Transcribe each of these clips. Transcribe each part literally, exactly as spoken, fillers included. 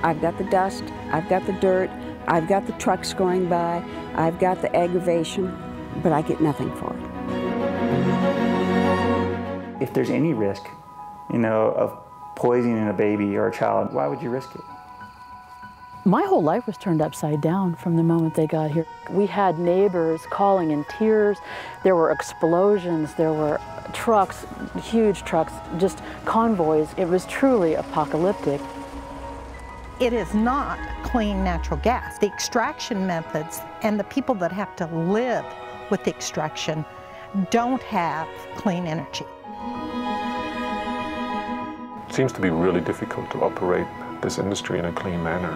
I've got the dust, I've got the dirt, I've got the trucks going by, I've got the aggravation, but I get nothing for it. If there's any risk, you know, of poisoning a baby or a child, why would you risk it? My whole life was turned upside down from the moment they got here. We had neighbors calling in tears. There were explosions, there were trucks, huge trucks, just convoys. It was truly apocalyptic. It is not clean natural gas. The extraction methods and the people that have to live with the extraction don't have clean energy. It seems to be really difficult to operate this industry in a clean manner.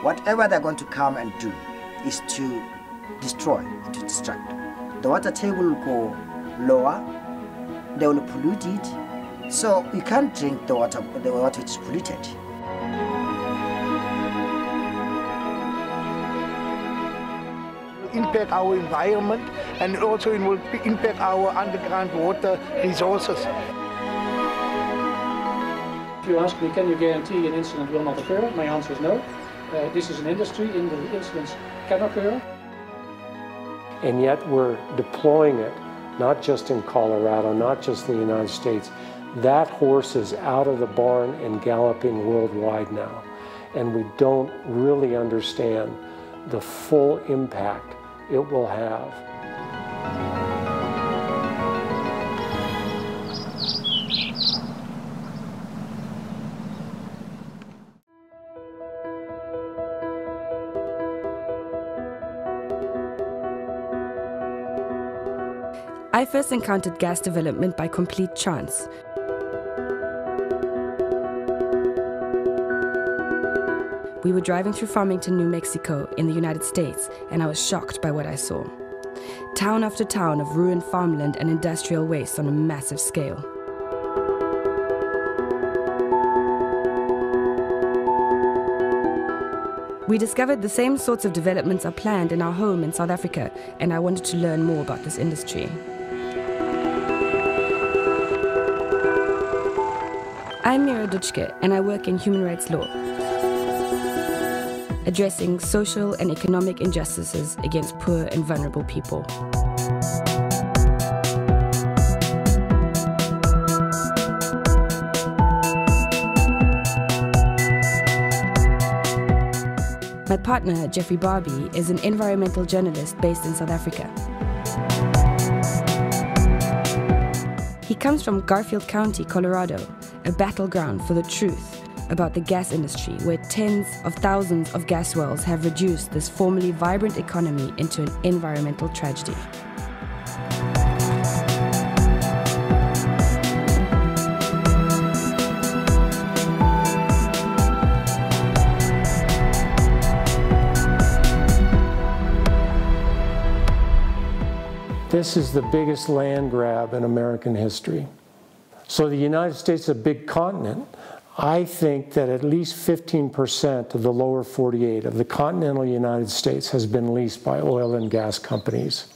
Whatever they're going to come and do is to destroy, to destruct. The water table will go lower, they will pollute it, so you can't drink the water, the water is polluted. Impact our environment and also it will impact our underground water resources. If you ask me, can you guarantee an incident will not occur? My answer is no. Uh, this is an industry, in the incidents can occur. And yet we're deploying it, not just in Colorado, not just in the United States. That horse is out of the barn and galloping worldwide now. And we don't really understand the full impact it will have. I first encountered gas development by complete chance. We were driving through Farmington, New Mexico, in the United States, and I was shocked by what I saw. Town after town of ruined farmland and industrial waste on a massive scale. We discovered the same sorts of developments are planned in our home in South Africa, and I wanted to learn more about this industry. I'm Mira Dutschke, and I work in human rights law, addressing social and economic injustices against poor and vulnerable people. My partner, Jeffrey Barbee, is an environmental journalist based in South Africa. He comes from Garfield County, Colorado, a battleground for the truth about the gas industry, where tens of thousands of gas wells have reduced this formerly vibrant economy into an environmental tragedy. This is the biggest land grab in American history. So the United States is a big continent. I think that at least fifteen percent of the lower forty-eight of the continental United States has been leased by oil and gas companies.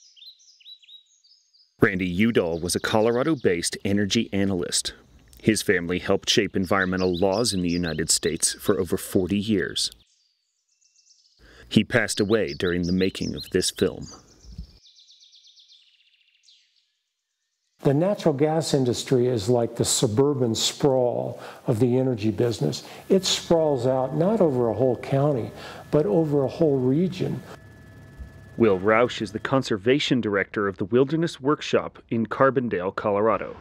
Randy Udall was a Colorado-based energy analyst. His family helped shape environmental laws in the United States for over forty years. He passed away during the making of this film. The natural gas industry is like the suburban sprawl of the energy business. It sprawls out not over a whole county, but over a whole region. Will Roush is the conservation director of the Wilderness Workshop in Carbondale, Colorado.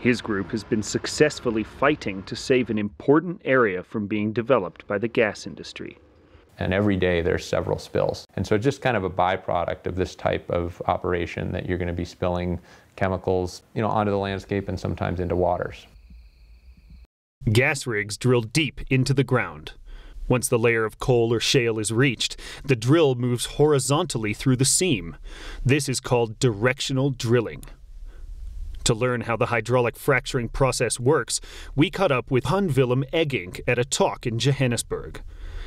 His group has been successfully fighting to save an important area from being developed by the gas industry. and every day there's several spills. And so it's just kind of a byproduct of this type of operation that you're going to be spilling chemicals, you know, onto the landscape and sometimes into waters. Gas rigs drill deep into the ground. Once the layer of coal or shale is reached, the drill moves horizontally through the seam. This is called directional drilling. To learn how the hydraulic fracturing process works, we caught up with Jan-Willem Eggink at a talk in Johannesburg.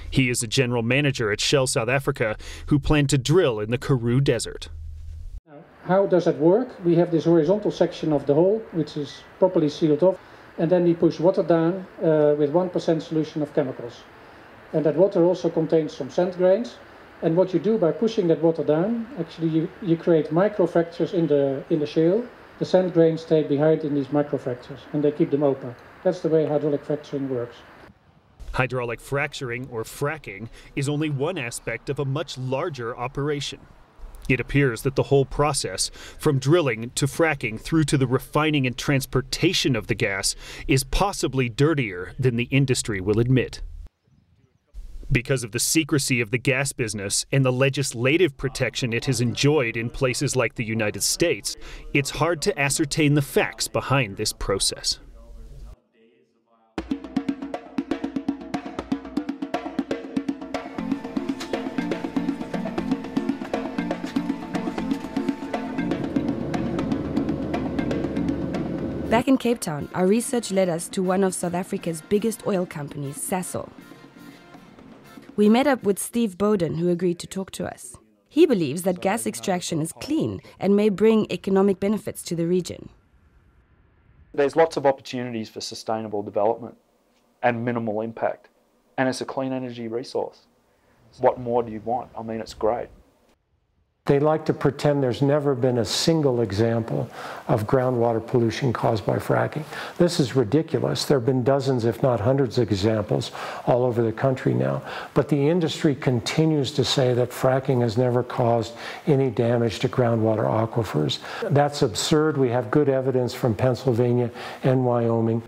He is a general manager at Shell South Africa who planned to drill in the Karoo Desert. How does it work? We have this horizontal section of the hole, which is properly sealed off, and then we push water down uh, with one percent solution of chemicals. And that water also contains some sand grains. And what you do by pushing that water down, actually you, you create microfractures in the, in the shale. The sand grains stay behind in these microfractures, and they keep them open. That's the way hydraulic fracturing works. Hydraulic fracturing, or fracking, is only one aspect of a much larger operation. It appears that the whole process, from drilling to fracking through to the refining and transportation of the gas, is possibly dirtier than the industry will admit. Because of the secrecy of the gas business and the legislative protection it has enjoyed in places like the United States, it's hard to ascertain the facts behind this process. Back in Cape Town, our research led us to one of South Africa's biggest oil companies, Sasol. We met up with Steve Bowden, who agreed to talk to us. He believes that gas extraction is clean and may bring economic benefits to the region. There's lots of opportunities for sustainable development and minimal impact, and it's a clean energy resource. What more do you want? I mean, it's great. They like to pretend there's never been a single example of groundwater pollution caused by fracking. This is ridiculous. There have been dozens, if not hundreds, of examples all over the country now. But the industry continues to say that fracking has never caused any damage to groundwater aquifers. That's absurd. We have good evidence from Pennsylvania and Wyoming.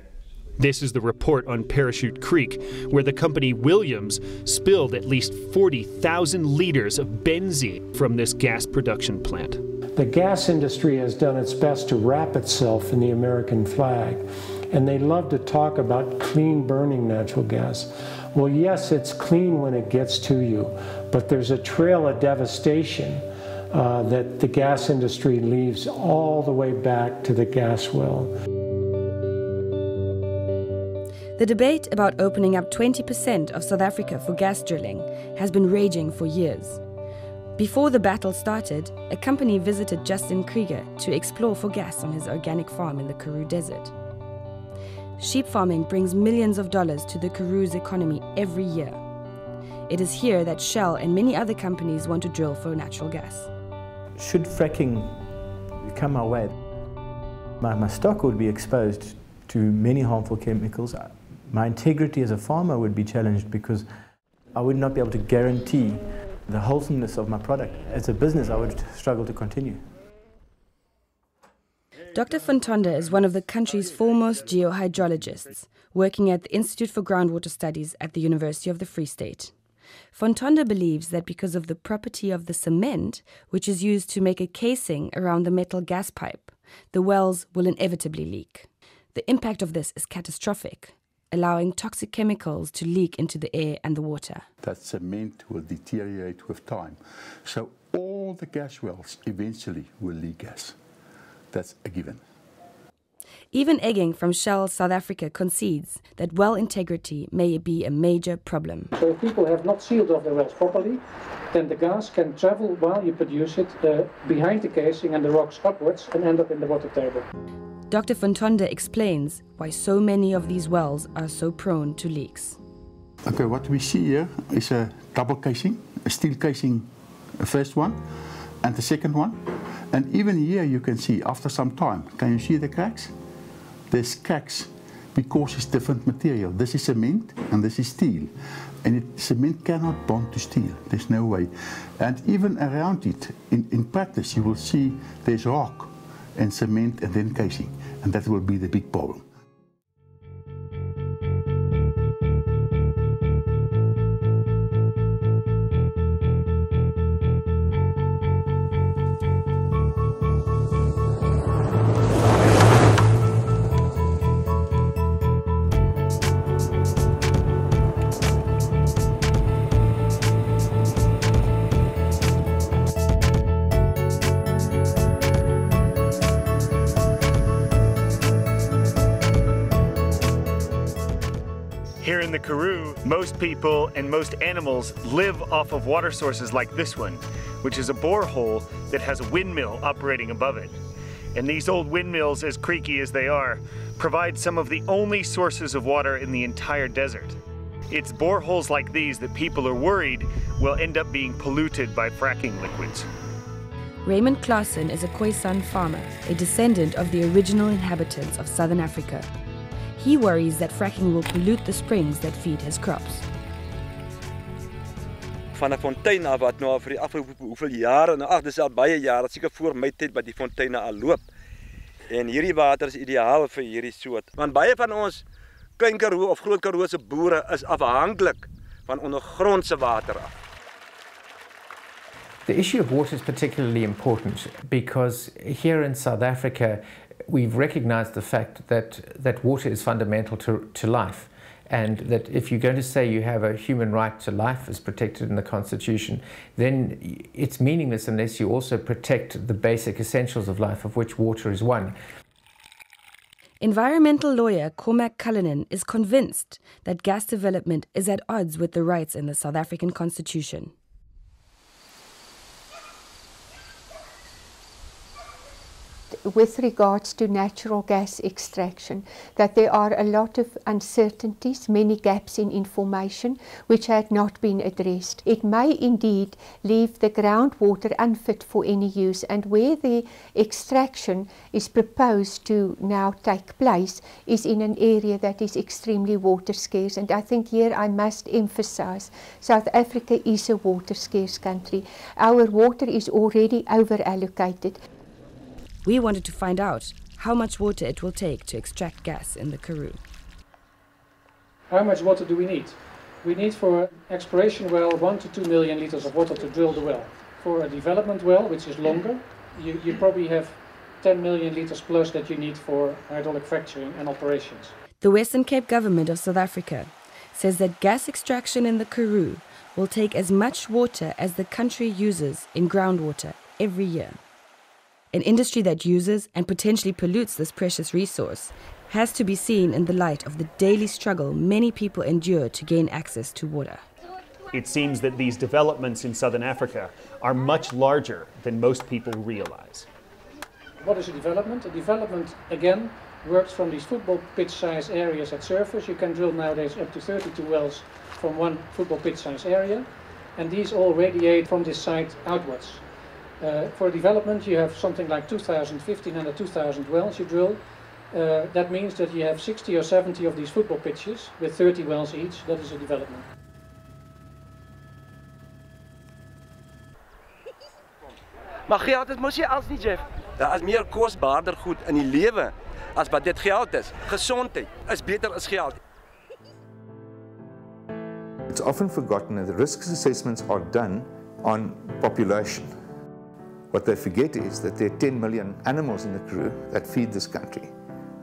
This is the report on Parachute Creek, where the company Williams spilled at least forty thousand liters of benzene from this gas production plant. The gas industry has done its best to wrap itself in the American flag, and they love to talk about clean burning natural gas. Well, yes, it's clean when it gets to you, but there's a trail of devastation uh, that the gas industry leaves all the way back to the gas well. The debate about opening up twenty percent of South Africa for gas drilling has been raging for years. Before the battle started, a company visited Justin Krieger to explore for gas on his organic farm in the Karoo Desert. Sheep farming brings millions of dollars to the Karoo's economy every year. It is here that Shell and many other companies want to drill for natural gas. Should fracking come our way, my, my stock would be exposed to many harmful chemicals. My integrity as a farmer would be challenged because I would not be able to guarantee the wholesomeness of my product. As a business, I would struggle to continue. Doctor van Tonder is one of the country's foremost geohydrologists, working at the Institute for Groundwater Studies at the University of the Free State. Van Tonder believes that because of the property of the cement, which is used to make a casing around the metal gas pipe, the wells will inevitably leak. The impact of this is catastrophic, allowing toxic chemicals to leak into the air and the water. That cement will deteriorate with time. So all the gas wells eventually will leak gas. That's a given. Even Eggink from Shell South Africa concedes that well integrity may be a major problem. So if people have not sealed off their wells properly, then the gas can travel while you produce it uh, behind the casing and the rocks upwards and end up in the water table. Doctor Fontonde explains why so many of these wells are so prone to leaks. Okay, what we see here is a double casing, a steel casing, the first one and the second one. And even here you can see, after some time, can you see the cracks? There's cracks because it's different material. This is cement and this is steel. And it, cement cannot bond to steel, there's no way. And even around it, in, in practice, you will see there's rock and cement and then casing, and that will be the big problem. here in the Karoo, most people and most animals live off of water sources like this one, which is a borehole that has a windmill operating above it. And these old windmills, as creaky as they are, provide some of the only sources of water in the entire desert. It's boreholes like these that people are worried will end up being polluted by fracking liquids. Raymond Claassen is a Khoisan farmer, a descendant of the original inhabitants of southern Africa. He worries that fracking will pollute the springs that feed his crops. Van 'n fontein af wat nou vir die afgelope hoeveel jare, nou ag dis al baie jare, seker voor my tyd by die fonteine al loop. En hierdie water is ideaal vir hierdie soort. Want baie van ons klein Karoo of groot Karoo se boere is afhanklik van ondergrondse water af. The issue of water is particularly important because here in South Africa we've recognized the fact that, that water is fundamental to, to life, and that if you're going to say you have a human right to life as protected in the Constitution, then it's meaningless unless you also protect the basic essentials of life, of which water is one. Environmental lawyer Cormac Cullinan is convinced that gas development is at odds with the rights in the South African Constitution. With regards to natural gas extraction, that there are a lot of uncertainties, many gaps in information which had not been addressed. It may indeed leave the groundwater unfit for any use, and where the extraction is proposed to now take place is in an area that is extremely water scarce. And I think here I must emphasize, South Africa is a water scarce country. Our water is already over allocated. We wanted to find out how much water it will take to extract gas in the Karoo. How much water do we need? We need for an exploration well one to two million litres of water to drill the well. For a development well, which is longer, you, you probably have ten million litres plus that you need for hydraulic fracturing and operations. The Western Cape government of South Africa says that gas extraction in the Karoo will take as much water as the country uses in groundwater every year. An industry that uses and potentially pollutes this precious resource has to be seen in the light of the daily struggle many people endure to gain access to water. It seems that these developments in southern Africa are much larger than most people realize. What is a development? A development, again, works from these football pitch-sized areas at surface. You can drill nowadays up to thirty-two wells from one football pitch-sized area, and these all radiate from this site outwards. Uh, for development, you have something like two thousand, fifteen hundred, two thousand wells you drill. Uh, that means that you have sixty or seventy of these football pitches with thirty wells each. That is a development. Maar geld is mos nie alles nie, Jeff. Daar is meer kosbaarder goed in die lewe as wat dit geld is. Gesondheid is beter as geld. It's often forgotten that the risk assessments are done on population. What they forget is that there are ten million animals in the Karoo that feed this country,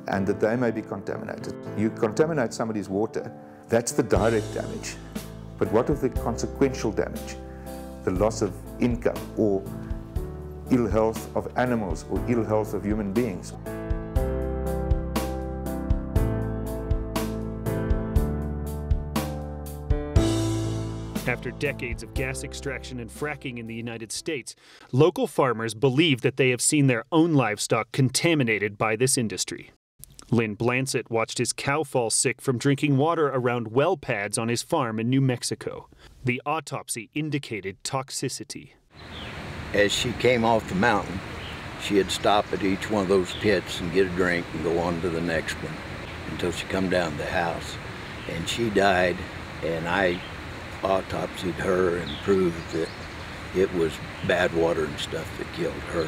and that they may be contaminated. You contaminate somebody's water, that's the direct damage. But what of the consequential damage? The loss of income, or ill health of animals, or ill health of human beings. After decades of gas extraction and fracking in the United States, local farmers believe that they have seen their own livestock contaminated by this industry. Lynn Blansett watched his cow fall sick from drinking water around well pads on his farm in New Mexico. The autopsy indicated toxicity. As she came off the mountain, she had stopped at each one of those pits and get a drink and go on to the next one until she come down to the house. And she died, and I autopsied her and proved that it was bad water and stuff that killed her.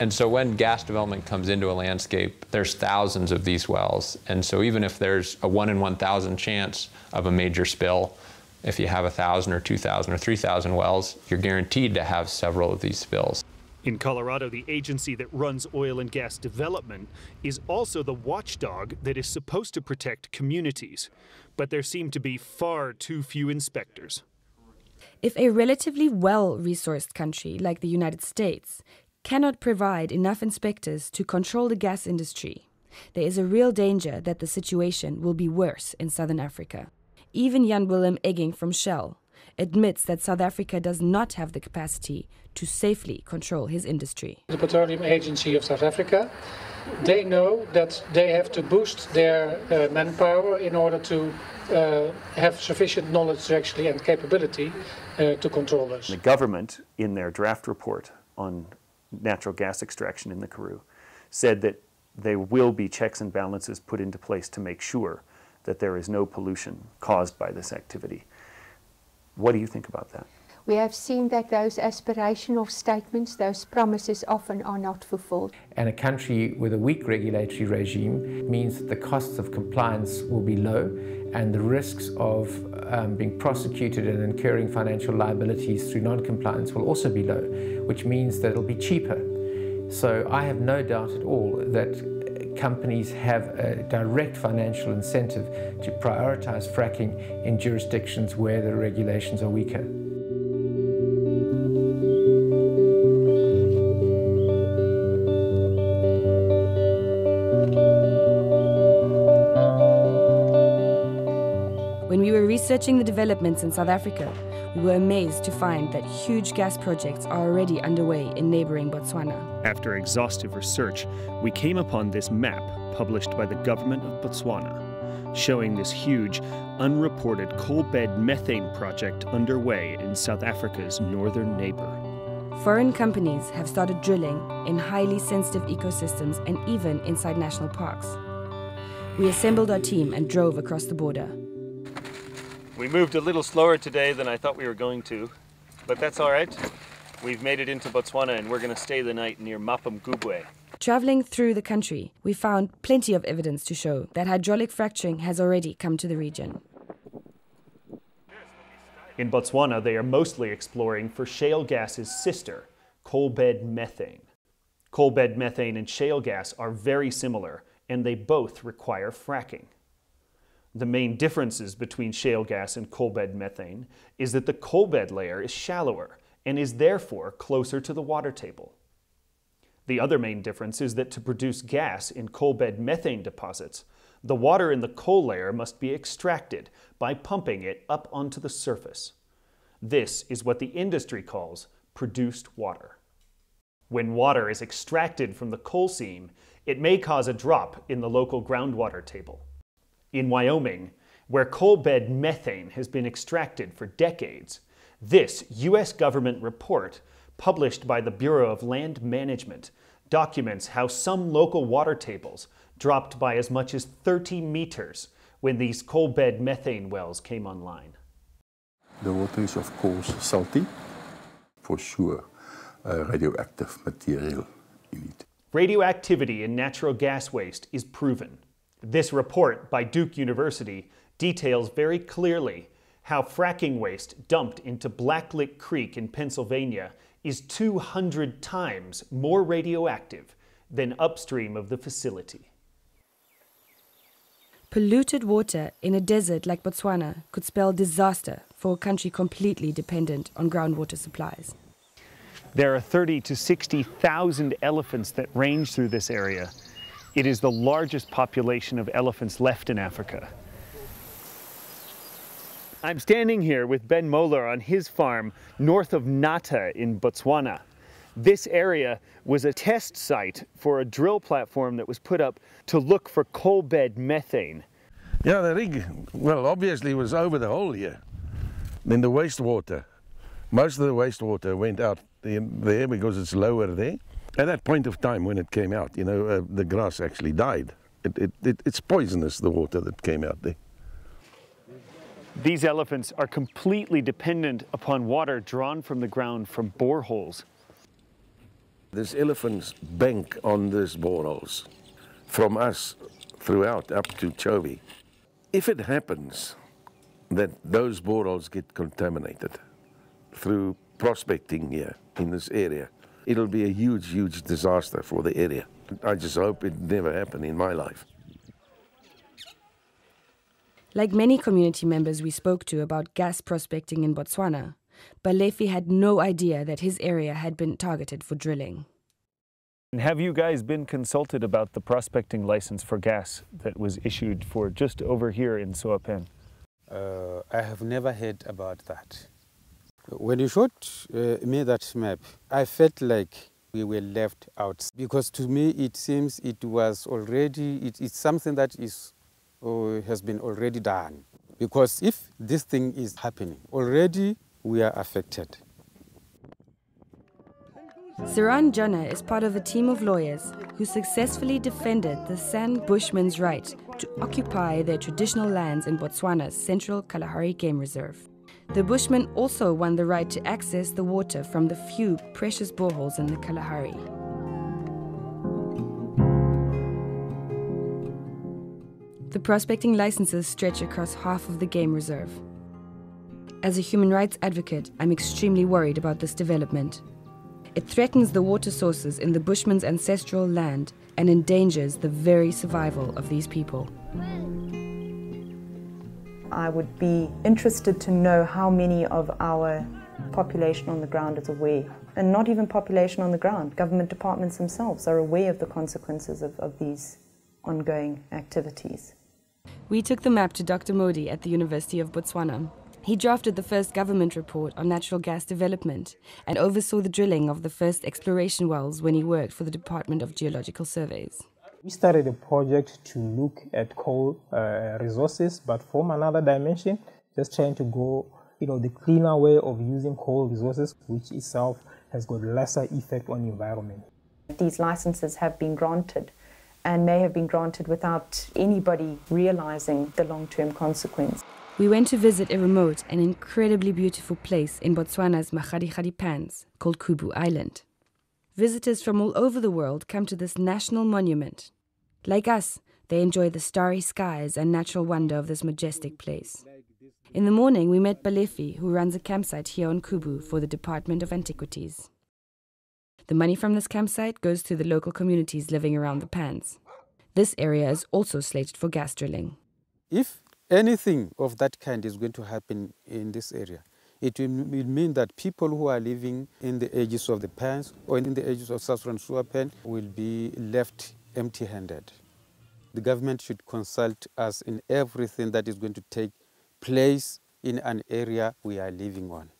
And so when gas development comes into a landscape, there's thousands of these wells. And so even if there's a one in one thousand chance of a major spill, if you have one thousand or two thousand or three thousand wells, you're guaranteed to have several of these spills. In Colorado, the agency that runs oil and gas development is also the watchdog that is supposed to protect communities. But there seem to be far too few inspectors. If a relatively well-resourced country like the United States cannot provide enough inspectors to control the gas industry, There is a real danger that the situation will be worse in southern Africa. Even Jan-Willem Eggink from Shell admits that South Africa does not have the capacity to safely control his industry. The Petroleum Agency of South Africa, they know that they have to boost their uh, manpower in order to uh, have sufficient knowledge to actually and capability uh, to control this. The government, in their draft report on natural gas extraction in the Karoo, said that there will be checks and balances put into place to make sure that there is no pollution caused by this activity. What do you think about that? We have seen that those aspirational statements, those promises often are not fulfilled. And a country with a weak regulatory regime means that the costs of compliance will be low and the risks of um, being prosecuted and incurring financial liabilities through non-compliance will also be low, which means that it'll be cheaper. So I have no doubt at all that companies have a direct financial incentive to prioritize fracking in jurisdictions where the regulations are weaker. When we were researching the developments in South Africa, we were amazed to find that huge gas projects are already underway in neighboring Botswana. After exhaustive research, we came upon this map published by the government of Botswana, showing this huge, unreported coalbed methane project underway in South Africa's northern neighbor. Foreign companies have started drilling in highly sensitive ecosystems and even inside national parks. We assembled our team and drove across the border. We moved a little slower today than I thought we were going to, but that's all right. We've made it into Botswana and we're going to stay the night near Mapamgubwe. Traveling through the country, we found plenty of evidence to show that hydraulic fracturing has already come to the region. In Botswana, they are mostly exploring for shale gas's sister, coalbed methane. Coalbed methane and shale gas are very similar, and they both require fracking. The main differences between shale gas and coalbed methane is that the coalbed layer is shallower and is therefore closer to the water table. The other main difference is that to produce gas in coalbed methane deposits, the water in the coal layer must be extracted by pumping it up onto the surface. This is what the industry calls produced water. When water is extracted from the coal seam, it may cause a drop in the local groundwater table. In Wyoming, where coalbed methane has been extracted for decades, this U S government report, published by the Bureau of Land Management, documents how some local water tables dropped by as much as thirty meters when these coalbed methane wells came online. The water is, of course, salty, for sure, uh, radioactive material in it. Radioactivity in natural gas waste is proven. This report by Duke University details very clearly how fracking waste dumped into Blacklick Creek in Pennsylvania is two hundred times more radioactive than upstream of the facility. Polluted water in a desert like Botswana could spell disaster for a country completely dependent on groundwater supplies. There are thirty to sixty thousand elephants that range through this area. It is the largest population of elephants left in Africa. I'm standing here with Ben Moeller on his farm north of Nata in Botswana. This area was a test site for a drill platform that was put up to look for coalbed methane. Yeah, the rig, well, obviously was over the whole year. Then the wastewater, most of the wastewater went out there because it's lower there. At that point of time when it came out, you know, uh, the grass actually died. It, it, it, it's poisonous, the water that came out there. These elephants are completely dependent upon water drawn from the ground from boreholes. These elephants bank on these boreholes from us throughout up to Chobe. If it happens that those boreholes get contaminated through prospecting here in this area, it'll be a huge, huge disaster for the area. I just hope it never happened in my life. Like many community members we spoke to about gas prospecting in Botswana, Balefi had no idea that his area had been targeted for drilling. And have you guys been consulted about the prospecting license for gas that was issued for just over here in Soa Pan? Uh, I have never heard about that. When you showed uh, me that map, I felt like we were left out, because to me it seems it was already, it, it's something that is, uh, has been already done. Because if this thing is happening, already we are affected. Saran Jana is part of a team of lawyers who successfully defended the San Bushmen's right to occupy their traditional lands in Botswana's Central Kalahari Game Reserve. The Bushmen also won the right to access the water from the few precious boreholes in the Kalahari. The prospecting licenses stretch across half of the game reserve. As a human rights advocate, I'm extremely worried about this development. It threatens the water sources in the Bushmen's ancestral land and endangers the very survival of these people. I would be interested to know how many of our population on the ground is aware, and not even population on the ground. Government departments themselves are aware of the consequences of, of these ongoing activities. We took the map to Doctor Modi at the University of Botswana. He drafted the first government report on natural gas development and oversaw the drilling of the first exploration wells when he worked for the Department of Geological Surveys. We started a project to look at coal uh, resources, but from another dimension, just trying to go, you know, the cleaner way of using coal resources, which itself has got lesser effect on the environment. These licenses have been granted and may have been granted without anybody realizing the long-term consequence. We went to visit a remote and incredibly beautiful place in Botswana's Magadikgadi Pans called Kubu Island. Visitors from all over the world come to this national monument. Like us, they enjoy the starry skies and natural wonder of this majestic place. In the morning, we met Balefi, who runs a campsite here on Kubu for the Department of Antiquities. The money from this campsite goes to the local communities living around the pans. This area is also slated for gas drilling. If anything of that kind is going to happen in this area, it will mean that people who are living in the edges of the pans or in the edges of Sasol and Soa Pan will be left empty-handed. The government should consult us in everything that is going to take place in an area we are living on.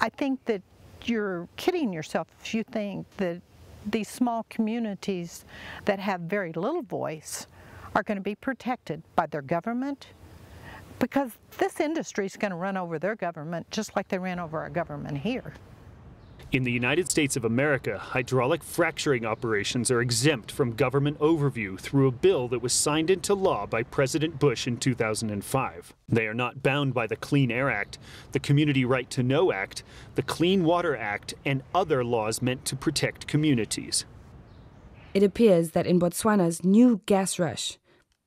I think that you're kidding yourself if you think that these small communities that have very little voice are going to be protected by their government, because this industry is going to run over their government just like they ran over our government here. In the United States of America, hydraulic fracturing operations are exempt from government overview through a bill that was signed into law by President Bush in two thousand five. They are not bound by the Clean Air Act, the Community Right to Know Act, the Clean Water Act, and other laws meant to protect communities. It appears that in Botswana's new gas rush,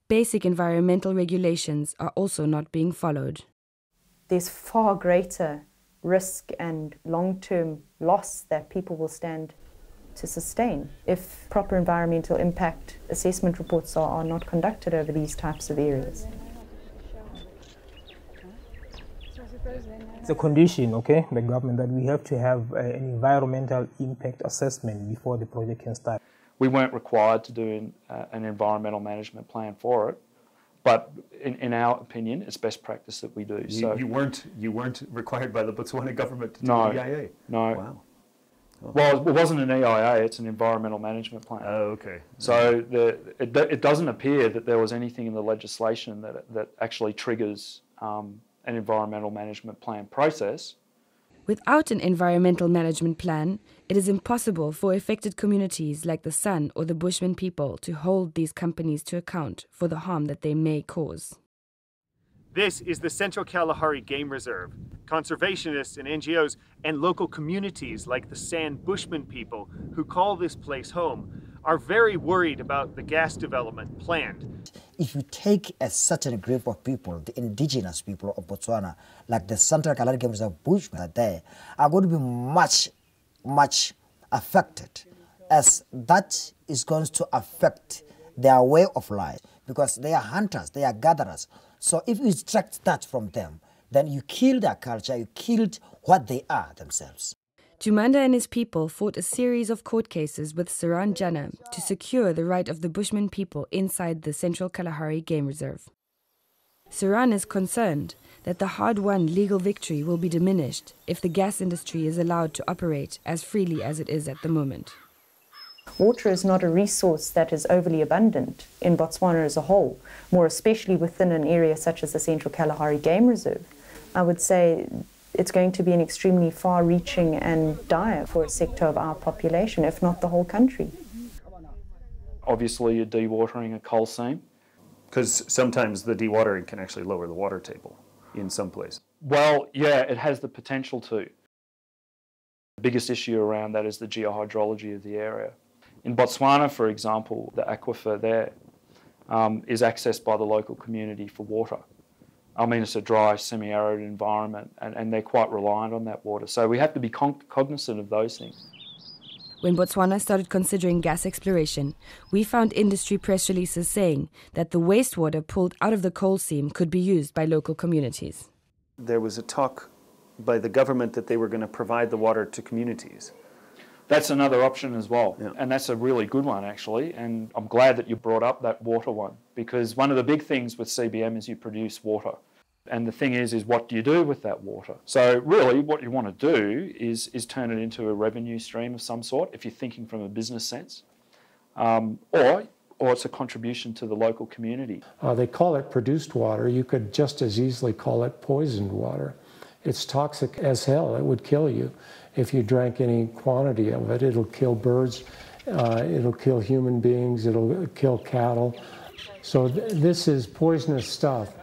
basic environmental regulations are also not being followed. There's far greater risk and long-term loss that people will stand to sustain if proper environmental impact assessment reports are, are not conducted over these types of areas. It's a condition, okay, the government, that we have to have an environmental impact assessment before the project can start. We weren't required to do an, uh, an environmental management plan for it, but in, in our opinion, it's best practice that we do. You, so you weren't you weren't required by the Botswana government to do no, an E I A. No. Wow. Oh. Well, it wasn't an E I A. It's an environmental management plan. Oh, okay. So the, it, it doesn't appear that there was anything in the legislation that that actually triggers um, an environmental management plan process. Without an environmental management plan, it is impossible for affected communities like the San or the Bushman people to hold these companies to account for the harm that they may cause. This is the Central Kalahari Game Reserve. Conservationists and N G Os and local communities like the San Bushman people, who call this place home, are very worried about the gas development planned. If you take a certain group of people, the indigenous people of Botswana, like the Central Kalahari Game Reserve Bushmen, they are going to be much, much affected, as that is going to affect their way of life, because they are hunters, they are gatherers. So if you extract that from them, then you kill their culture, you killed what they are themselves. Jumanda and his people fought a series of court cases with Saran Jana to secure the right of the Bushman people inside the Central Kalahari Game Reserve. Saran is concerned that the hard-won legal victory will be diminished if the gas industry is allowed to operate as freely as it is at the moment. Water is not a resource that is overly abundant in Botswana as a whole, more especially within an area such as the Central Kalahari Game Reserve. I would say it's going to be an extremely far-reaching and dire for a sector of our population, if not the whole country. Obviously, you're dewatering a coal seam. Because sometimes the dewatering can actually lower the water table in some places. Well, yeah, it has the potential to. The biggest issue around that is the geohydrology of the area. In Botswana, for example, the aquifer there um, is accessed by the local community for water. I mean, it's a dry, semi-arid environment, and, and they're quite reliant on that water. So we have to be con- cognizant of those things. When Botswana started considering gas exploration, we found industry press releases saying that the wastewater pulled out of the coal seam could be used by local communities. There was a talk by the government that they were going to provide the water to communities. That's another option as well, yeah. And that's a really good one, actually, and I'm glad that you brought up that water one, because one of the big things with C B M is you produce water. And the thing is, is what do you do with that water? So really what you want to do is, is turn it into a revenue stream of some sort, if you're thinking from a business sense, um, or, or it's a contribution to the local community. Uh, they call it produced water. You could just as easily call it poisoned water. It's toxic as hell. It would kill you if you drank any quantity of it. It'll kill birds. Uh, it'll kill human beings. It'll kill cattle. So th- this is poisonous stuff.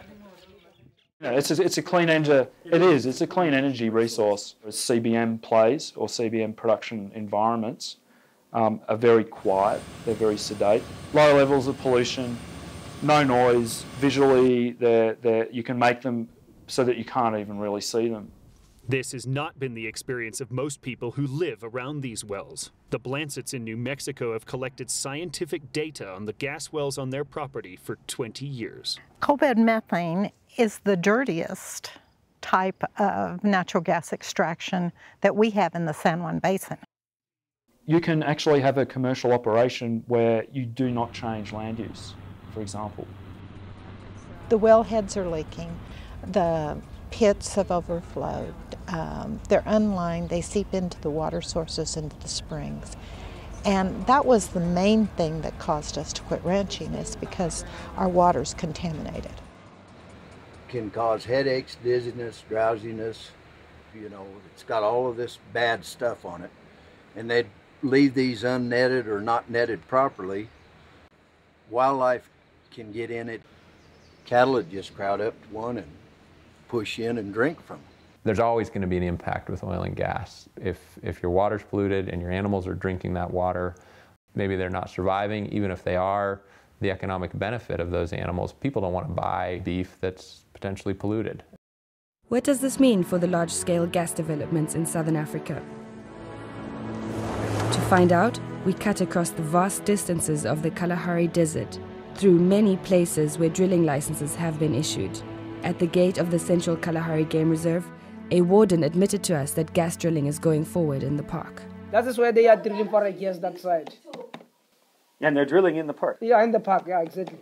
No, it's, a, it's a clean energy. It is. It's a clean energy resource. C B M plays or C B M production environments um, are very quiet. They're very sedate. Low levels of pollution, no noise. Visually, they're, they're, you can make them so that you can't even really see them. This has not been the experience of most people who live around these wells. The Blancets in New Mexico have collected scientific data on the gas wells on their property for twenty years. Coal bed methane is the dirtiest type of natural gas extraction that we have in the San Juan Basin. You can actually have a commercial operation where you do not change land use, for example. The wellheads are leaking, the pits have overflowed, um, they're unlined, they seep into the water sources, into the springs. And that was the main thing that caused us to quit ranching, is because our water's contaminated. Can cause headaches, dizziness, drowsiness, you know, it's got all of this bad stuff on it. And they'd leave these unnetted or not netted properly. Wildlife can get in it. Cattle would just crowd up to one and push in and drink from it. There's always going to be an impact with oil and gas. If, if your water's polluted and your animals are drinking that water, maybe they're not surviving. Even if they are, the economic benefit of those animals, people don't want to buy beef that's potentially polluted. What does this mean for the large-scale gas developments in southern Africa? To find out, we cut across the vast distances of the Kalahari Desert, through many places where drilling licenses have been issued. At the gate of the Central Kalahari Game Reserve, a warden admitted to us that gas drilling is going forward in the park. That is where they are drilling for gas, that side. And they're drilling in the park? Yeah, in the park, yeah, exactly.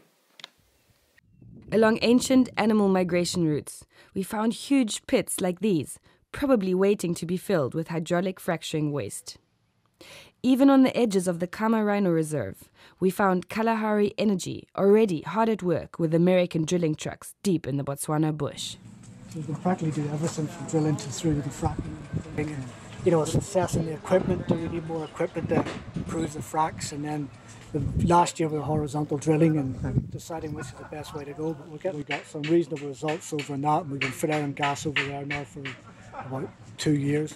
Along ancient animal migration routes, we found huge pits like these, probably waiting to be filled with hydraulic fracturing waste. Even on the edges of the Kama Rhino Reserve, we found Kalahari Energy already hard at work with American drilling trucks deep in the Botswana bush. So you can practically do everything from drilling to through the fracking. And, you know, it's assessing the equipment. Do you need more equipment to improve the fracks? And then last year with horizontal drilling and deciding which is the best way to go, but we're getting, we got some reasonable results over and that, and we've been flaring gas over there now for about two years.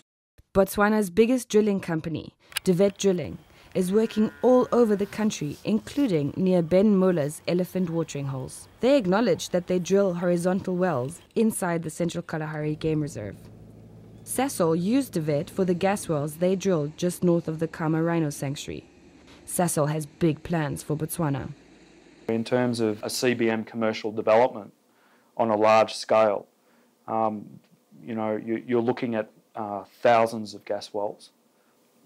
Botswana's biggest drilling company, De Wet Drilling, is working all over the country, including near Ben Mola's elephant watering holes. They acknowledge that they drill horizontal wells inside the Central Kalahari Game Reserve. Sasol used De Wet for the gas wells they drilled just north of the Kama Rhino Sanctuary. Sasol has big plans for Botswana. In terms of a C B M commercial development on a large scale, um, you know, you, you're looking at uh, thousands of gas wells.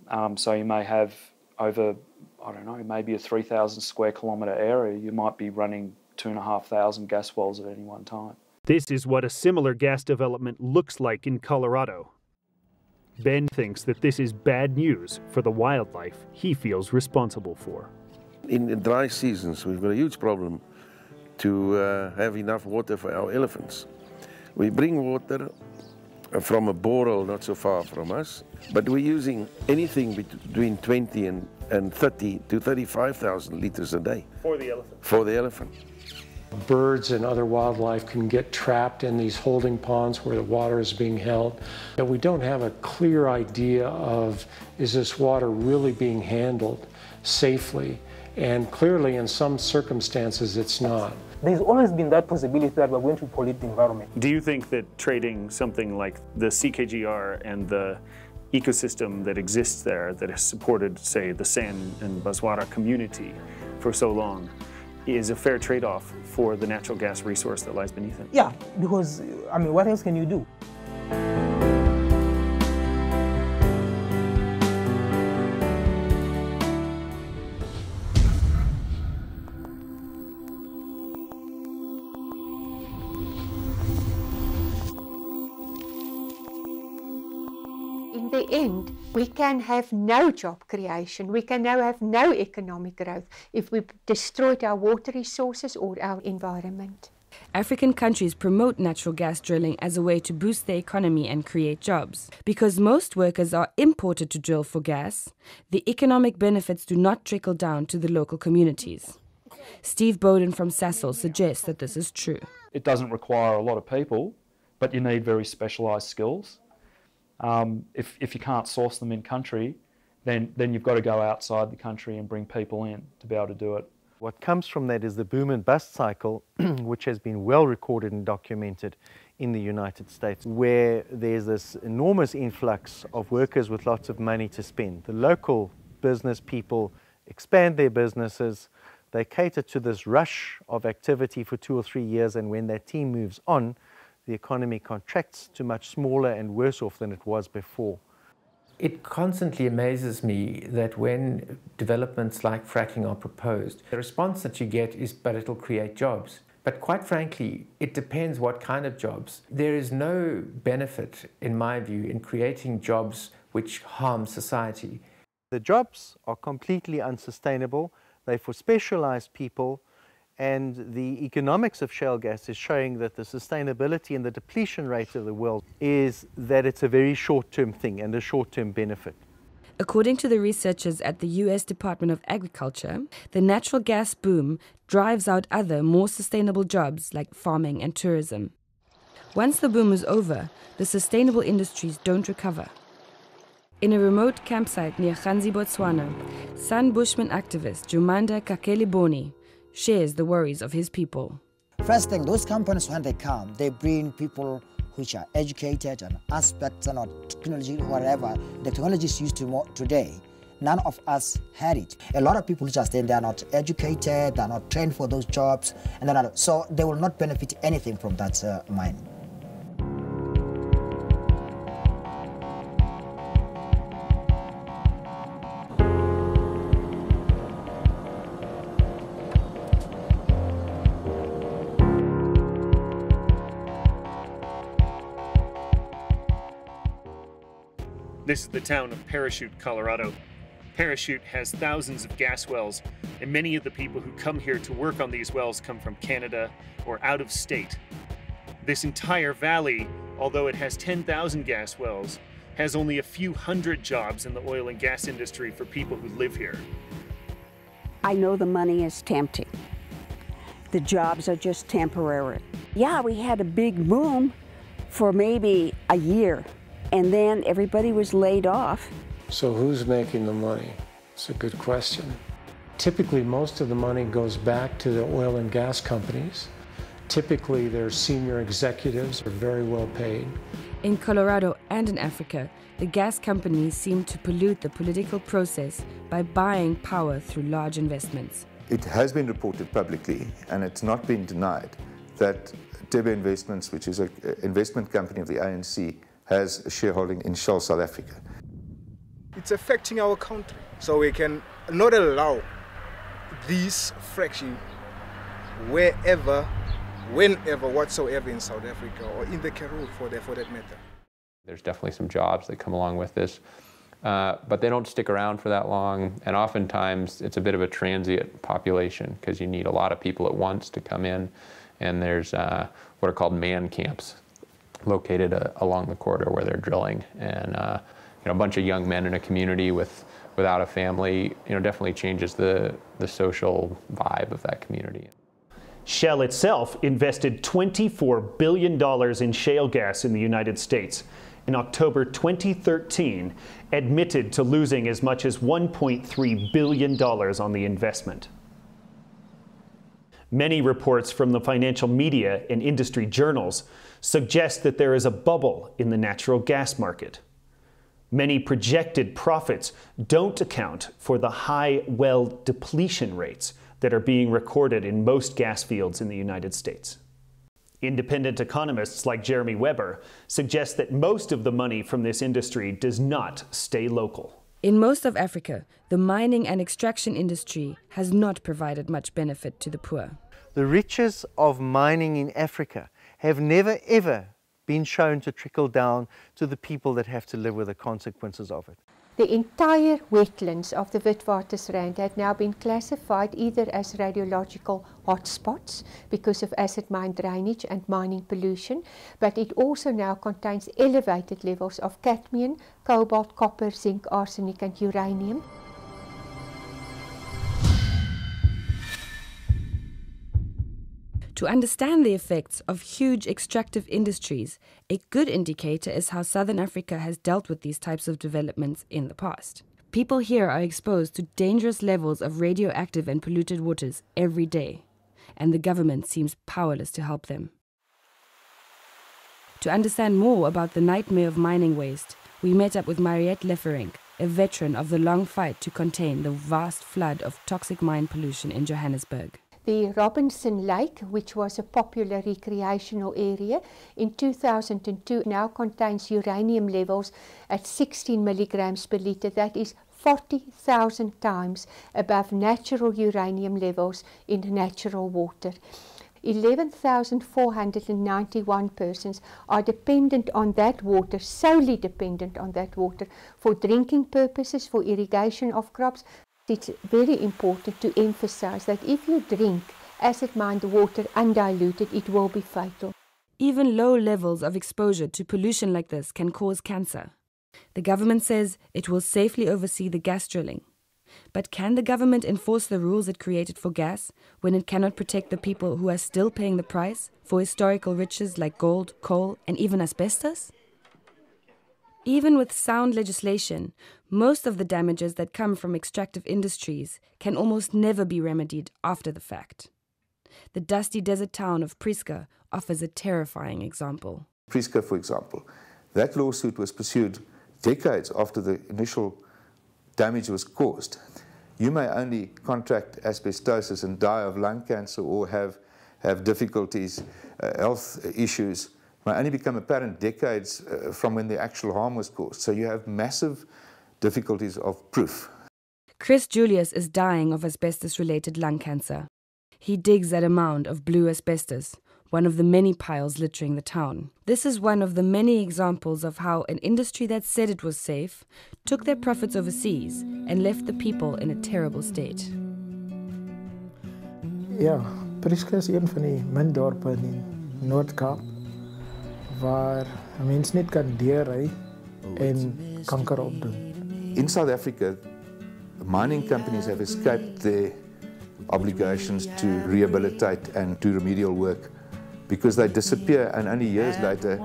Um, so you may have over, I don't know, maybe a three thousand square kilometre area, you might be running two and a half thousand gas wells at any one time. This is what a similar gas development looks like in Colorado. Ben thinks that this is bad news for the wildlife he feels responsible for. In the dry seasons, we've got a huge problem to uh, have enough water for our elephants. We bring water from a borehole not so far from us, but we're using anything between twenty and, and thirty to thirty-five thousand liters a day. For the elephant. For the elephant. Birds and other wildlife can get trapped in these holding ponds where the water is being held. And we don't have a clear idea of, is this water really being handled safely? And clearly in some circumstances it's not. There's always been that possibility that we're going to pollute the environment. Do you think that trading something like the C K G R and the ecosystem that exists there that has supported, say, the San and Baswara community for so long is a fair trade-off for the natural gas resource that lies beneath it? Yeah, because, I mean, what else can you do? In the end, we can have no job creation, we can now have no economic growth if we've destroyed our water resources or our environment. African countries promote natural gas drilling as a way to boost their economy and create jobs. Because most workers are imported to drill for gas, the economic benefits do not trickle down to the local communities. Steve Bowden from Sasol suggests that this is true. It doesn't require a lot of people, but you need very specialised skills. Um, if, if you can't source them in country, then, then you've got to go outside the country and bring people in to be able to do it. What comes from that is the boom and bust cycle, which has been well recorded and documented in the United States, where there's this enormous influx of workers with lots of money to spend. The local business people expand their businesses, they cater to this rush of activity for two or three years, and when that team moves on, the economy contracts to much smaller and worse off than it was before. It constantly amazes me that when developments like fracking are proposed, the response that you get is, but it'll create jobs. But quite frankly, it depends what kind of jobs. There is no benefit, in my view, in creating jobs which harm society. The jobs are completely unsustainable. They're for specialized people. And the economics of shale gas is showing that the sustainability and the depletion rate of the world is that it's a very short-term thing and a short-term benefit. According to the researchers at the U S Department of Agriculture, the natural gas boom drives out other more sustainable jobs like farming and tourism. Once the boom is over, the sustainable industries don't recover. In a remote campsite near Ganzi, Botswana, San Bushmen activist Jumanda Kakeliboni shares the worries of his people. First thing, those companies, when they come, they bring people which are educated and aspects and technology, whatever the technology is used to today. None of us had it. A lot of people just then, they are not educated, they are not trained for those jobs, and not, so they will not benefit anything from that uh, mine. This is the town of Parachute, Colorado. Parachute has thousands of gas wells, and many of the people who come here to work on these wells come from Canada or out of state. This entire valley, although it has ten thousand gas wells, has only a few hundred jobs in the oil and gas industry for people who live here. I know the money is tempting. The jobs are just temporary. Yeah, we had a big boom for maybe a year. And then everybody was laid off. So who's making the money? It's a good question. Typically, most of the money goes back to the oil and gas companies. Typically, their senior executives are very well paid. In Colorado and in Africa, the gas companies seem to pollute the political process by buying power through large investments. It has been reported publicly, and it's not been denied, that Tebe Investments, which is an investment company of the A N C, has a shareholding in Shell South Africa. It's affecting our country, so we can not allow this fracking wherever, whenever, whatsoever in South Africa or in the Karoo for that, for that matter. There's definitely some jobs that come along with this, uh, but they don't stick around for that long, and oftentimes it's a bit of a transient population because you need a lot of people at once to come in, and there's uh, what are called man camps located uh, along the corridor where they're drilling, and uh, you know, a bunch of young men in a community with without a family, you know, definitely changes the, the social vibe of that community. Shell itself invested twenty-four billion dollars in shale gas in the United States. In October twenty thirteen, admitted to losing as much as one point three billion dollars on the investment. Many reports from the financial media and industry journals suggest that there is a bubble in the natural gas market. Many projected profits don't account for the high well depletion rates that are being recorded in most gas fields in the United States. Independent economists like Jeremy Weber suggest that most of the money from this industry does not stay local. In most of Africa, the mining and extraction industry has not provided much benefit to the poor. The riches of mining in Africa have never, ever been shown to trickle down to the people that have to live with the consequences of it. The entire wetlands of the Witwatersrand have now been classified either as radiological hotspots because of acid mine drainage and mining pollution, but it also now contains elevated levels of cadmium, cobalt, copper, zinc, arsenic and uranium. To understand the effects of huge extractive industries, a good indicator is how Southern Africa has dealt with these types of developments in the past. People here are exposed to dangerous levels of radioactive and polluted waters every day, and the government seems powerless to help them. To understand more about the nightmare of mining waste, we met up with Mariette Lefferink, a veteran of the long fight to contain the vast flood of toxic mine pollution in Johannesburg. The Robinson Lake, which was a popular recreational area, in two thousand two now contains uranium levels at sixteen milligrams per litre. That is forty thousand times above natural uranium levels in natural water. eleven thousand four hundred ninety-one persons are dependent on that water, solely dependent on that water, for drinking purposes, for irrigation of crops. It's very important to emphasize that if you drink acid mined water undiluted, it will be fatal. Even low levels of exposure to pollution like this can cause cancer. The government says it will safely oversee the gas drilling. But can the government enforce the rules it created for gas when it cannot protect the people who are still paying the price for historical riches like gold, coal, and even asbestos? Even with sound legislation, most of the damages that come from extractive industries can almost never be remedied after the fact. The dusty desert town of Prisca offers a terrifying example. Prisca, for example, that lawsuit was pursued decades after the initial damage was caused. You may only contract asbestosis and die of lung cancer or have, have difficulties, uh, health issues, may only become apparent decades uh, from when the actual harm was caused. So you have massive difficulties of proof. Chris Julius is dying of asbestos-related lung cancer. He digs at a mound of blue asbestos, one of the many piles littering the town. This is one of the many examples of how an industry that said it was safe took their profits overseas and left the people in a terrible state. Yeah, Prisca is een van die min dorpe in Noord-Kaap waar 'n mens net kan deurry en kanker opdoen. In South Africa, mining companies have escaped their obligations to rehabilitate and do remedial work because they disappear, and only years later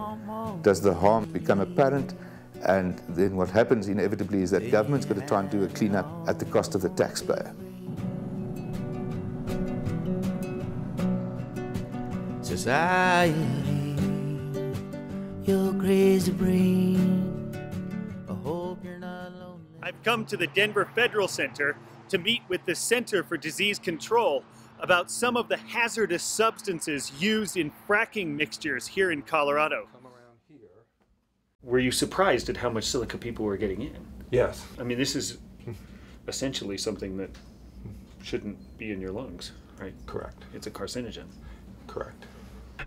does the harm become apparent, and then what happens inevitably is that government's got to try and do a cleanup at the cost of the taxpayer. Society. I've come to the Denver Federal Center to meet with the Center for Disease Control about some of the hazardous substances used in fracking mixtures here in Colorado. Were you surprised at how much silica people were getting in? Yes. I mean, this is essentially something that shouldn't be in your lungs, right? Correct. It's a carcinogen. Correct.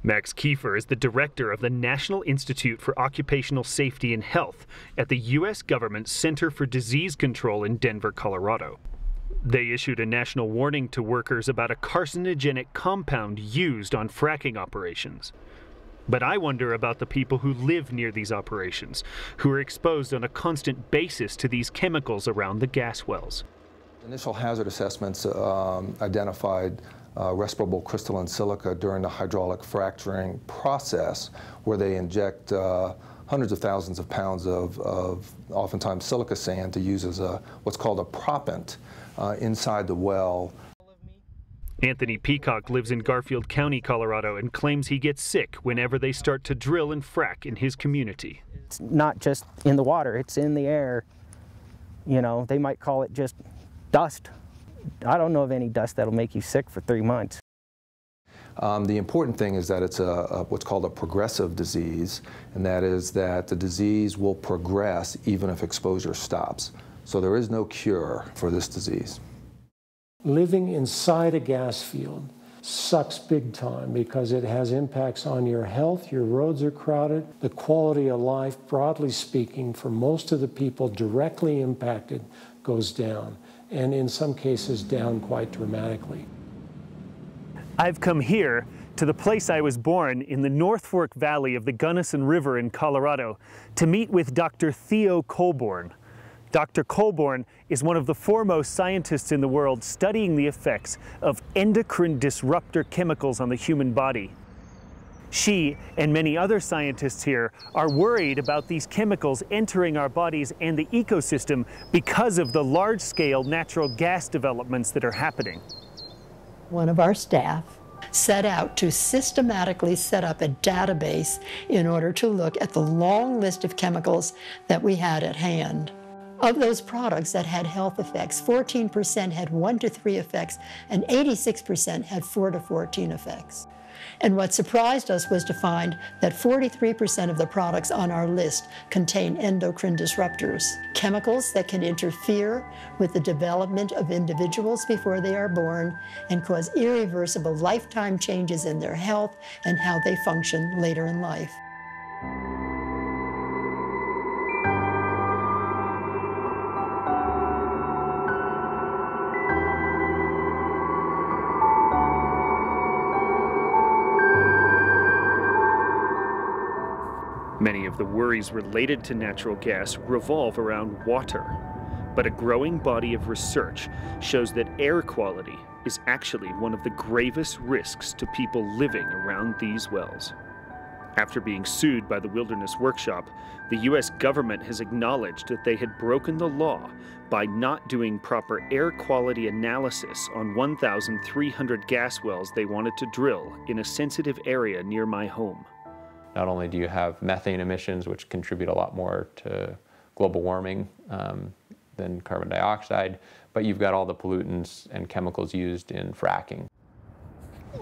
Max Kiefer is the director of the National Institute for Occupational Safety and Health at the U S government's Center for Disease Control in Denver, Colorado. They issued a national warning to workers about a carcinogenic compound used on fracking operations. But I wonder about the people who live near these operations, who are exposed on a constant basis to these chemicals around the gas wells. Initial hazard assessments um, identified Uh, respirable crystalline silica during the hydraulic fracturing process, where they inject uh, hundreds of thousands of pounds of, of oftentimes silica sand to use as a what's called a propant uh, inside the well. Anthony Peacock lives in Garfield County, Colorado, and claims he gets sick whenever they start to drill and frack in his community. It's not just in the water, it's in the air. You know, they might call it just dust. I don't know of any dust that'll make you sick for three months. Um, the important thing is that it's a, a what's called a progressive disease, and that is that the disease will progress even if exposure stops. So there is no cure for this disease. Living inside a gas field sucks big time because it has impacts on your health. Your roads are crowded. The quality of life, broadly speaking, for most of the people directly impacted goes down, and in some cases down quite dramatically. I've come here to the place I was born in the North Fork Valley of the Gunnison River in Colorado to meet with Doctor Theo Colborn. Doctor Colborn is one of the foremost scientists in the world studying the effects of endocrine disruptor chemicals on the human body. She and many other scientists here are worried about these chemicals entering our bodies and the ecosystem because of the large-scale natural gas developments that are happening. One of our staff set out to systematically set up a database in order to look at the long list of chemicals that we had at hand. Of those products that had health effects, fourteen percent had one to three effects, and eighty-six percent had four to fourteen effects. And what surprised us was to find that forty-three percent of the products on our list contain endocrine disruptors, chemicals that can interfere with the development of individuals before they are born and cause irreversible lifetime changes in their health and how they function later in life. Many of the worries related to natural gas revolve around water, but a growing body of research shows that air quality is actually one of the gravest risks to people living around these wells. After being sued by the Wilderness Workshop, the U S government has acknowledged that they had broken the law by not doing proper air quality analysis on one thousand three hundred gas wells they wanted to drill in a sensitive area near my home. Not only do you have methane emissions, which contribute a lot more to global warming um, than carbon dioxide, but you've got all the pollutants and chemicals used in fracking.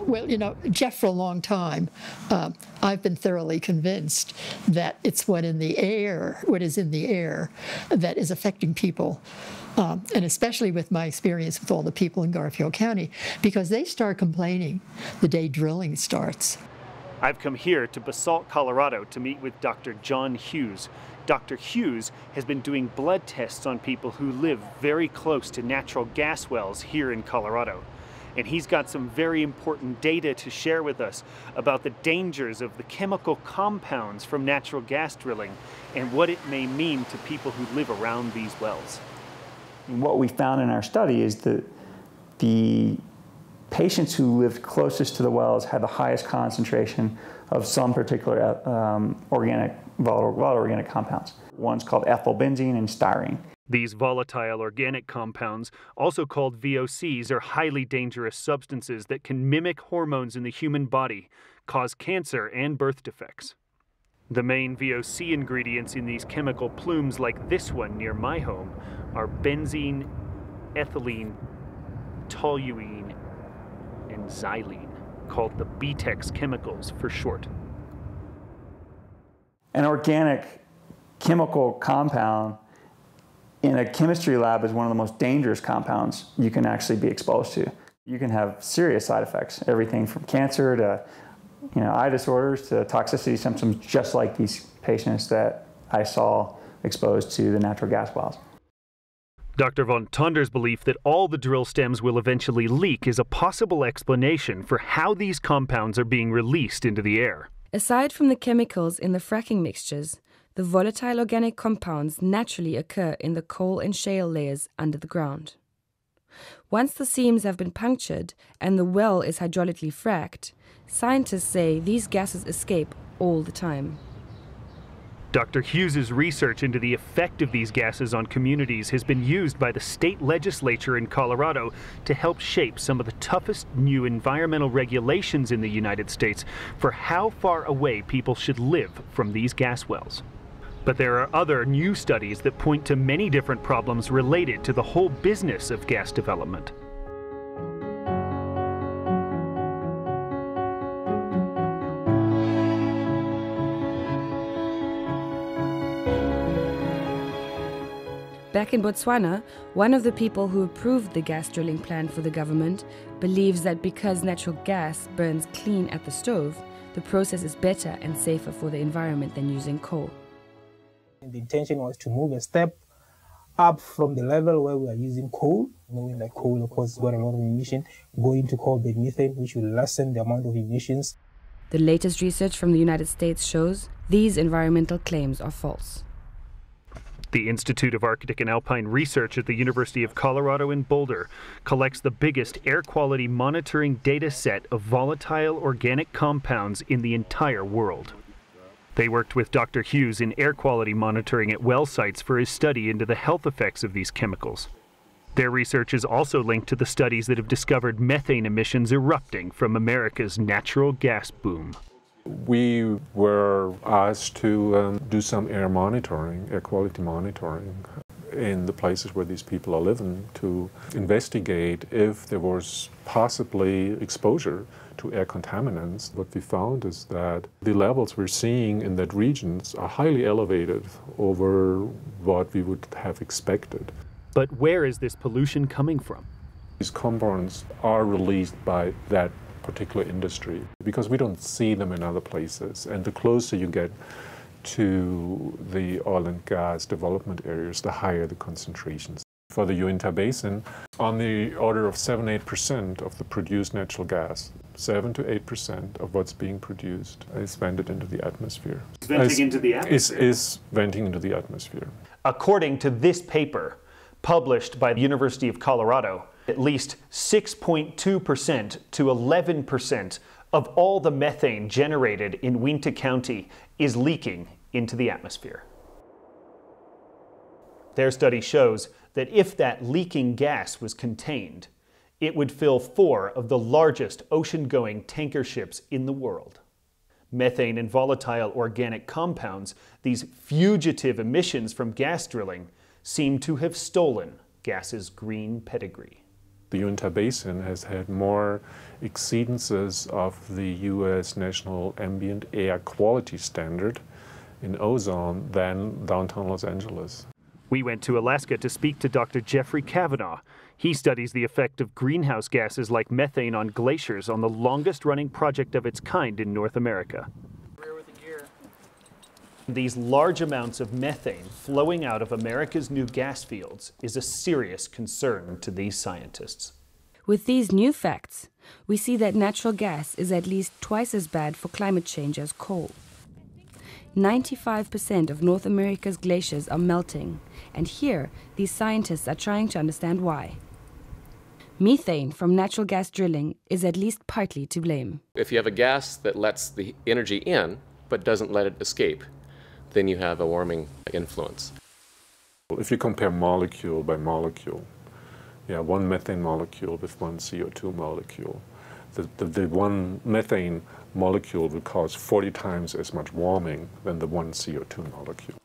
Well, you know, Jeff, for a long time, uh, I've been thoroughly convinced that it's what in the air, what is in the air that is affecting people. Um, and especially with my experience with all the people in Garfield County, because they start complaining the day drilling starts. I've come here to Basalt, Colorado to meet with Doctor John Hughes. Doctor Hughes has been doing blood tests on people who live very close to natural gas wells here in Colorado. And he's got some very important data to share with us about the dangers of the chemical compounds from natural gas drilling and what it may mean to people who live around these wells. What we found in our study is that the patients who lived closest to the wells had the highest concentration of some particular um, organic, volatile, volatile organic compounds. One's called ethylbenzene and styrene. These volatile organic compounds, also called V O Cs, are highly dangerous substances that can mimic hormones in the human body, cause cancer and birth defects. The main V O C ingredients in these chemical plumes, like this one near my home, are benzene, ethylene, toluene, and xylene, called the B TEX chemicals for short. An organic chemical compound in a chemistry lab is one of the most dangerous compounds you can actually be exposed to. You can have serious side effects, everything from cancer to you know, eye disorders to toxicity symptoms, just like these patients that I saw exposed to the natural gas wells. Doctor van Tonder's belief that all the drill stems will eventually leak is a possible explanation for how these compounds are being released into the air. Aside from the chemicals in the fracking mixtures, the volatile organic compounds naturally occur in the coal and shale layers under the ground. Once the seams have been punctured and the well is hydraulically fracked, scientists say these gases escape all the time. Doctor Hughes' research into the effect of these gases on communities has been used by the state legislature in Colorado to help shape some of the toughest new environmental regulations in the United States for how far away people should live from these gas wells. But there are other new studies that point to many different problems related to the whole business of gas development. Back in Botswana, one of the people who approved the gas drilling plan for the government believes that because natural gas burns clean at the stove, the process is better and safer for the environment than using coal. The intention was to move a step up from the level where we are using coal, knowing that coal, of course, got a lot of emissions, going to coal-based methane, which will lessen the amount of emissions. The latest research from the United States shows these environmental claims are false. The Institute of Arctic and Alpine Research at the University of Colorado in Boulder collects the biggest air quality monitoring data set of volatile organic compounds in the entire world. They worked with Doctor Hughes in air quality monitoring at well sites for his study into the health effects of these chemicals. Their research is also linked to the studies that have discovered methane emissions erupting from America's natural gas boom. We were asked to um, do some air monitoring, air quality monitoring in the places where these people are living to investigate if there was possibly exposure to air contaminants. What we found is that the levels we're seeing in that regions are highly elevated over what we would have expected. But where is this pollution coming from? These compounds are released by that particular industry because we don't see them in other places, and the closer you get to the oil and gas development areas, the higher the concentrations. For the Uinta Basin, on the order of seven to eight percent of the produced natural gas, seven to eight percent of what's being produced is vented into the atmosphere. It's venting is, into the atmosphere? Is, is venting into the atmosphere. According to this paper, published by the University of Colorado, at least six point two percent to eleven percent of all the methane generated in Uinta County is leaking into the atmosphere. Their study shows that if that leaking gas was contained, it would fill four of the largest ocean-going tanker ships in the world. Methane and volatile organic compounds, these fugitive emissions from gas drilling, seem to have stolen gas's green pedigree. The Uinta Basin has had more exceedances of the U S National Ambient Air Quality Standard in ozone than downtown Los Angeles. We went to Alaska to speak to Doctor Jeffrey Kavanaugh. He studies the effect of greenhouse gases like methane on glaciers on the longest-running project of its kind in North America. These large amounts of methane flowing out of America's new gas fields is a serious concern to these scientists. With these new facts, we see that natural gas is at least twice as bad for climate change as coal. ninety-five percent of North America's glaciers are melting, and here these scientists are trying to understand why. Methane from natural gas drilling is at least partly to blame. If you have a gas that lets the energy in but doesn't let it escape, then you have a warming influence. If you compare molecule by molecule, yeah, one methane molecule with one C O two molecule, the, the, the one methane molecule will cause forty times as much warming than the one C O two molecule.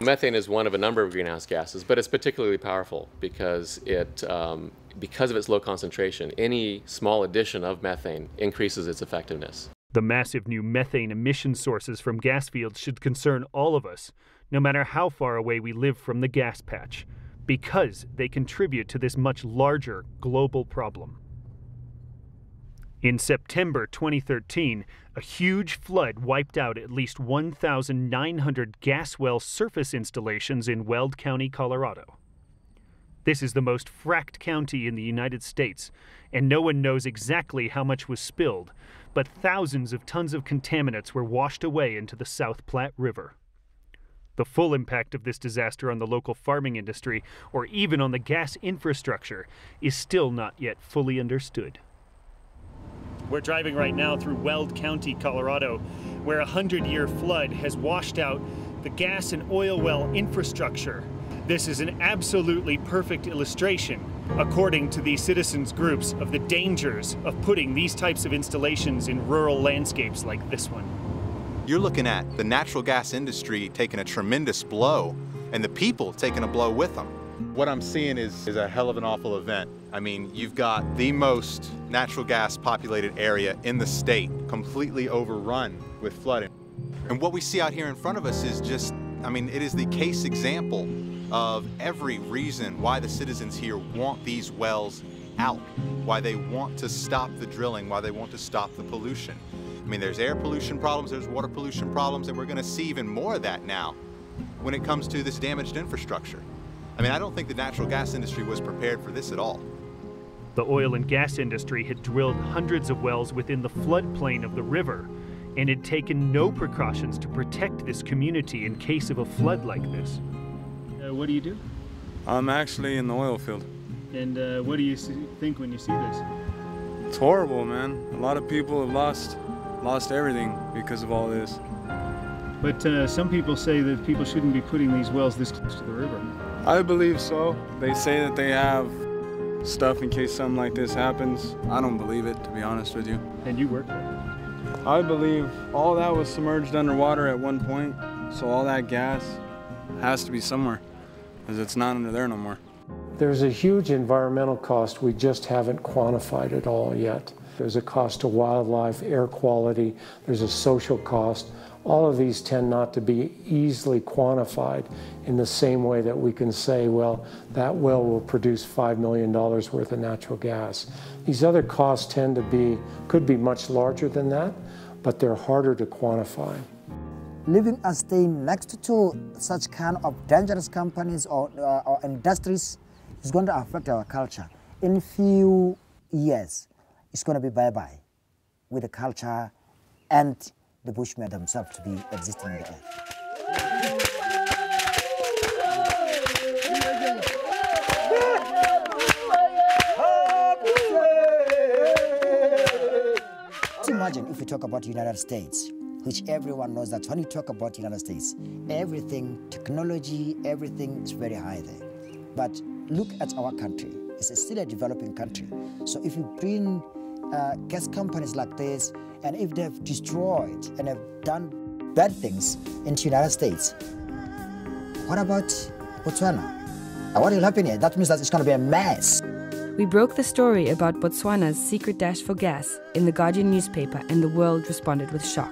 Methane is one of a number of greenhouse gases, but it's particularly powerful because it, um, because of its low concentration, any small addition of methane increases its effectiveness. The massive new methane emission sources from gas fields should concern all of us, no matter how far away we live from the gas patch, because they contribute to this much larger global problem. In September twenty thirteen, a huge flood wiped out at least one thousand nine hundred gas well surface installations in Weld County, Colorado. This is the most fracked county in the United States, and no one knows exactly how much was spilled, but thousands of tons of contaminants were washed away into the South Platte River. The full impact of this disaster on the local farming industry, or even on the gas infrastructure, is still not yet fully understood. We're driving right now through Weld County, Colorado, where a hundred-year flood has washed out the gas and oil well infrastructure. This is an absolutely perfect illustration, according to these citizens groups, of the dangers of putting these types of installations in rural landscapes like this one. You're looking at the natural gas industry taking a tremendous blow and the people taking a blow with them. What I'm seeing is, is a hell of an awful event. I mean, you've got the most natural gas populated area in the state completely overrun with flooding. And what we see out here in front of us is just, I mean, it is the case example of every reason why the citizens here want these wells out, why they want to stop the drilling, why they want to stop the pollution. I mean, there's air pollution problems, there's water pollution problems, and we're gonna see even more of that now when it comes to this damaged infrastructure. I mean, I don't think the natural gas industry was prepared for this at all. The oil and gas industry had drilled hundreds of wells within the floodplain of the river and had taken no precautions to protect this community in case of a flood like this. What do you do? I'm actually in the oil field. And uh, what do you see, think when you see this? It's horrible, man. A lot of people have lost, lost everything because of all this. But uh, some people say that people shouldn't be putting these wells this close to the river. I believe so. They say that they have stuff in case something like this happens. I don't believe it, to be honest with you. And you work there? I believe all that was submerged underwater at one point, so all that gas has to be somewhere. Because it's not under there no more. There's a huge environmental cost. We just haven't quantified it all yet. There's a cost to wildlife, air quality, there's a social cost. All of these tend not to be easily quantified in the same way that we can say, well, that well will produce five million dollars worth of natural gas. These other costs tend to be, could be much larger than that, but they're harder to quantify. Living and staying next to such kind of dangerous companies or, uh, or industries is going to affect our culture. In few years, it's going to be bye-bye with the culture and the Bushmen themselves to be existing in the earth. Imagine if you talk about the United States, which everyone knows that when you talk about the United States, everything, technology, everything is very high there. But look at our country. It's still a developing country. So if you bring uh, gas companies like this, and if they've destroyed and have done bad things into the United States, what about Botswana? And what will happen here? That means that it's going to be a mess. We broke the story about Botswana's secret dash for gas in the Guardian newspaper, and the world responded with shock.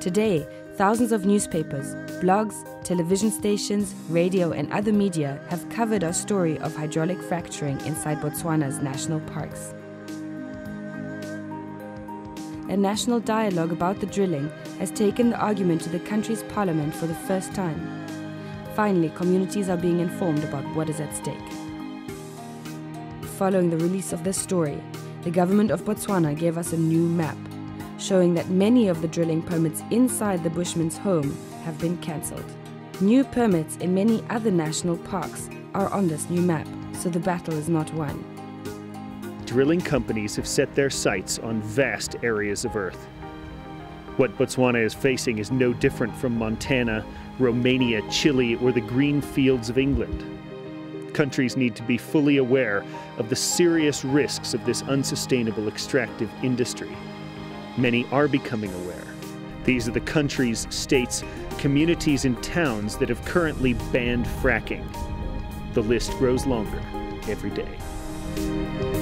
Today, thousands of newspapers, blogs, television stations, radio and other media have covered our story of hydraulic fracturing inside Botswana's national parks. A national dialogue about the drilling has taken the argument to the country's parliament for the first time. Finally, communities are being informed about what is at stake. Following the release of this story, the government of Botswana gave us a new map, showing that many of the drilling permits inside the Bushmen's home have been cancelled. New permits in many other national parks are on this new map, so the battle is not won. Drilling companies have set their sights on vast areas of Earth. What Botswana is facing is no different from Montana, Romania, Chile, or the green fields of England. Countries need to be fully aware of the serious risks of this unsustainable extractive industry. Many are becoming aware. These are the countries, states, communities, and towns that have currently banned fracking. The list grows longer every day.